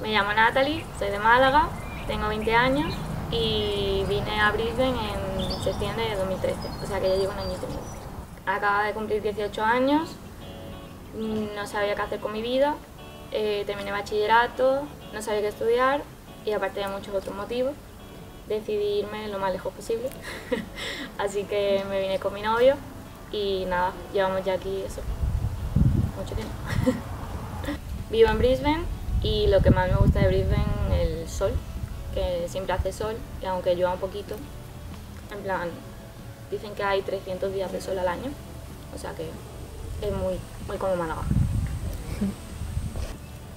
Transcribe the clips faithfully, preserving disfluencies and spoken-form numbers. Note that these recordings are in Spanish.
Me llamo Natalie, soy de Málaga, tengo veinte años y vine a Brisbane en septiembre de dos mil trece, o sea que ya llevo un año y medio. Acababa de cumplir dieciocho años, no sabía qué hacer con mi vida, eh, terminé bachillerato, no sabía qué estudiar y aparte de muchos otros motivos, decidí irme lo más lejos posible, así que me vine con mi novio y nada, llevamos ya aquí eso, mucho tiempo. Vivo en Brisbane y lo que más me gusta de Brisbane es el sol, que siempre hace sol y aunque llueva un poquito, en plan, dicen que hay trescientos días de sol al año, o sea que es muy, muy como Málaga.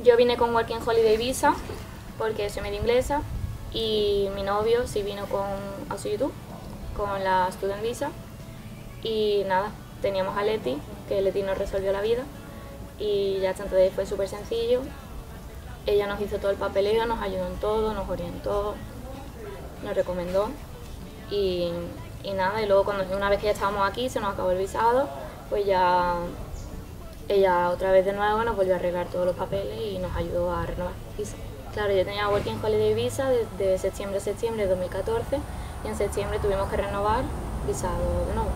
Yo vine con Working Holiday Visa porque soy medio inglesa y mi novio sí vino con a su YouTube, con la Student Visa y nada, teníamos a Leti, que Leti nos resolvió la vida y ya tanto de ahí fue súper sencillo. Ella nos hizo todo el papeleo, nos ayudó en todo, nos orientó, nos recomendó y, y nada, y luego cuando, una vez que ya estábamos aquí, se nos acabó el visado, pues ya ella otra vez de nuevo nos volvió a arreglar todos los papeles y nos ayudó a renovar visa. Claro, yo tenía Working Holiday Visa desde septiembre a septiembre de dos mil catorce y en septiembre tuvimos que renovar visado de nuevo.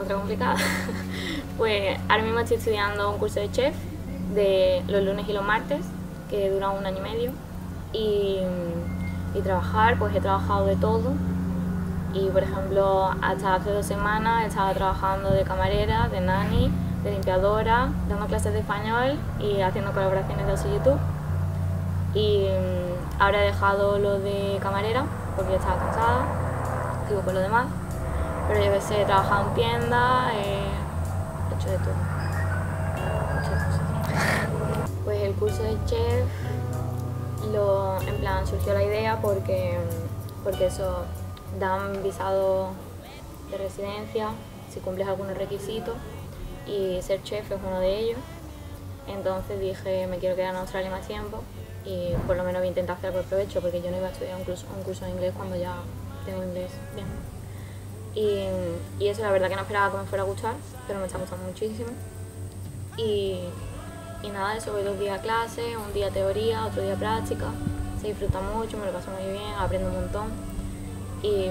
Otra complicada. Pues ahora mismo estoy estudiando un curso de chef de los lunes y los martes, que dura un año y medio, y, y trabajar, pues he trabajado de todo y por ejemplo hasta hace dos semanas estaba trabajando de camarera, de nanny, de limpiadora, dando clases de español y haciendo colaboraciones de su YouTube y ahora he dejado lo de camarera porque ya estaba cansada, digo con lo demás, pero yo que sé, he trabajado en tienda, he hecho de todo. Pues el curso de chef, lo, en plan, surgió la idea porque, porque eso, dan visado de residencia si cumples algunos requisitos y ser chef es uno de ellos. Entonces dije, me quiero quedar en Australia más tiempo y por lo menos voy a intentar hacer por provecho porque yo no iba a estudiar un curso, un curso de inglés cuando ya tengo inglés bien. Y, y eso la verdad que no esperaba que me fuera a gustar, pero me está gustando muchísimo. Y, Y nada, eso, voy dos días a clase, un día teoría, otro día práctica. Se disfruta mucho, me lo paso muy bien, aprendo un montón. Y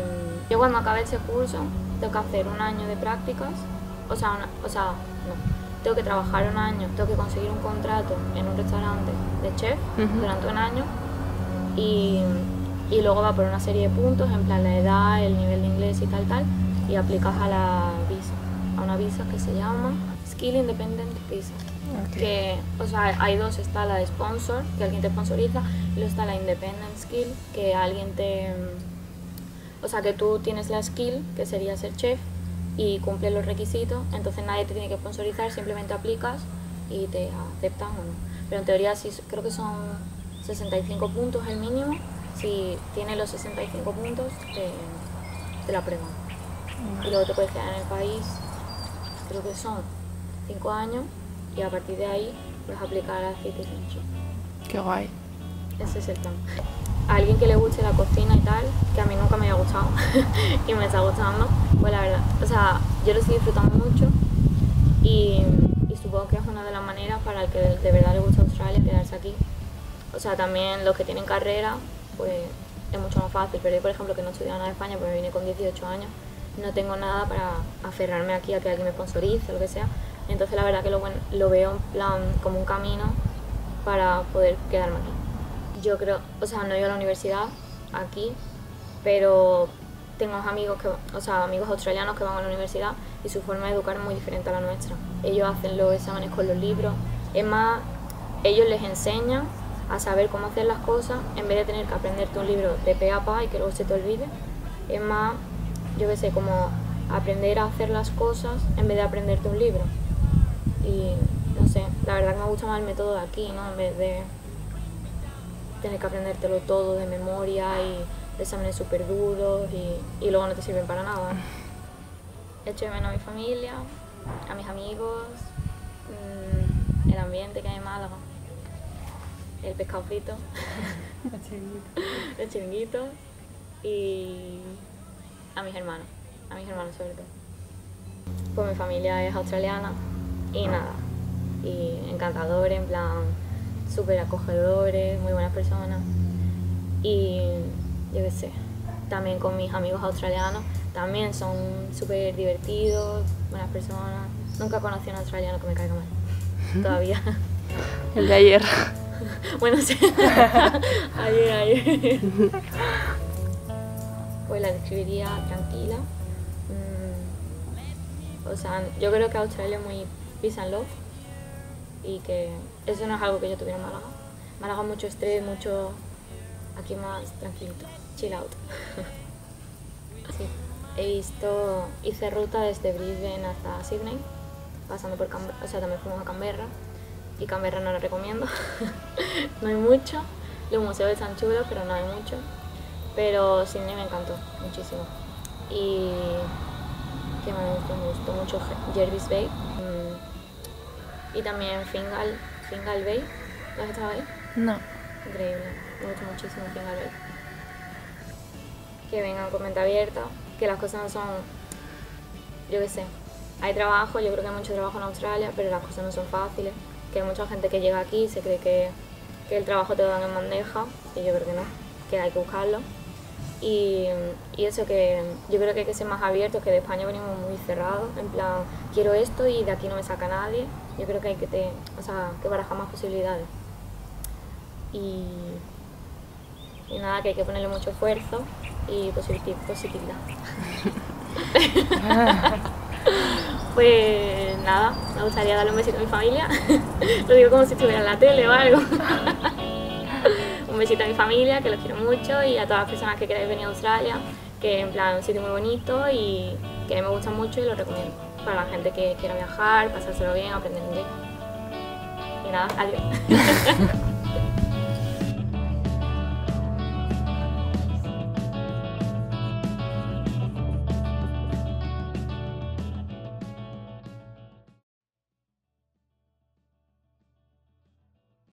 yo cuando acabe ese curso tengo que hacer un año de prácticas, o sea, una, o sea, no. Tengo que trabajar un año, tengo que conseguir un contrato en un restaurante de chef uh-huh. durante un año y, y luego va por una serie de puntos, en plan la edad, el nivel de inglés y tal, tal, y aplicas a la visa, a una visa que se llama Skill independent visa. Okay. Que, o sea, hay dos, está la de sponsor, que alguien te sponsoriza, y luego está la independent skill, que alguien te... O sea, que tú tienes la skill, que sería ser chef, y cumples los requisitos, entonces nadie te tiene que sponsorizar, simplemente aplicas y te aceptan o no. Pero en teoría sí, creo que son sesenta y cinco puntos el mínimo, si tienes los sesenta y cinco puntos te, te la prueban. Y luego te puedes quedar en el país, creo que son cinco años, y a partir de ahí vas a aplicar a citizenship. ¡Qué guay! Ese es el plan. A alguien que le guste la cocina y tal, que a mí nunca me había gustado y me está gustando, pues la verdad, o sea, yo lo estoy disfrutando mucho y, y supongo que es una de las maneras para el que de verdad le gusta Australia quedarse aquí. O sea, también los que tienen carrera, pues es mucho más fácil, pero yo por ejemplo que no estudiaba nada de España porque me vine con dieciocho años, no tengo nada para aferrarme aquí a que alguien me sponsorice o lo que sea. Entonces la verdad que lo, lo veo en plan como un camino para poder quedarme aquí. Yo creo, o sea, no he ido a la universidad aquí, pero tengo amigos, que, o sea, amigos australianos que van a la universidad y su forma de educar es muy diferente a la nuestra. Ellos hacen los exámenes con los libros, es más, ellos les enseñan a saber cómo hacer las cosas en vez de tener que aprenderte un libro de pe a pa y que luego se te olvide. Es más, yo qué sé, como aprender a hacer las cosas en vez de aprenderte un libro. Y no sé, la verdad que me gusta más el método de aquí, ¿no? En vez de tener que aprendértelo todo de memoria y exámenes súper duros y, y luego no te sirven para nada. Echo de menos a mi familia, a mis amigos, mmm, el ambiente que hay en Málaga, el pescado frito, los chiringuitos, los chiringuitos y a mis hermanos, a mis hermanos sobre todo. Pues mi familia es australiana. Y nada, y encantador, en plan, súper acogedores, muy buenas personas. Y yo qué sé, también con mis amigos australianos, también son súper divertidos, buenas personas. Nunca conocí a un australiano que me caiga mal, todavía. El de ayer. Bueno, sí. ayer, ayer. Pues la describiría tranquila. O sea, yo creo que Australia es muy peace and love y que eso no es algo que yo tuviera en Málaga. Málaga mucho estrés, mucho... aquí más tranquilito, chill out. Sí. He visto... hice ruta desde Brisbane hasta Sydney, pasando por Canberra, o sea, también fuimos a Canberra, y Canberra no lo recomiendo. No hay mucho, los museos están chulos, pero no hay mucho. Pero Sydney me encantó muchísimo. Y... que me gustó, me gustó mucho Jervis Bay mm. y también Fingal, Fingal Bay. ¿Has estado ahí? No. Increíble, me gustó muchísimo Fingal Bay. Que vengan con mente abierta, que las cosas no son, yo qué sé, hay trabajo, yo creo que hay mucho trabajo en Australia, pero las cosas no son fáciles, que hay mucha gente que llega aquí y se cree que, que el trabajo te lo dan en bandeja, y yo creo que no, que hay que buscarlo. Y, y eso, que yo creo que hay que ser más abiertos, que de España venimos muy cerrados, en plan, quiero esto y de aquí no me saca nadie. Yo creo que hay que, te, o sea, que barajar más posibilidades. Y, y nada, que hay que ponerle mucho esfuerzo y positividad. Pues nada, me gustaría darle un besito a mi familia. Lo digo como si estuviera en la tele o algo. Un besito a mi familia, que los quiero mucho, y a todas las personas que queráis venir a Australia, que en plan es un sitio muy bonito y que me gusta mucho y lo recomiendo para la gente que quiera viajar, pasárselo bien, aprender inglés. Y nada, adiós.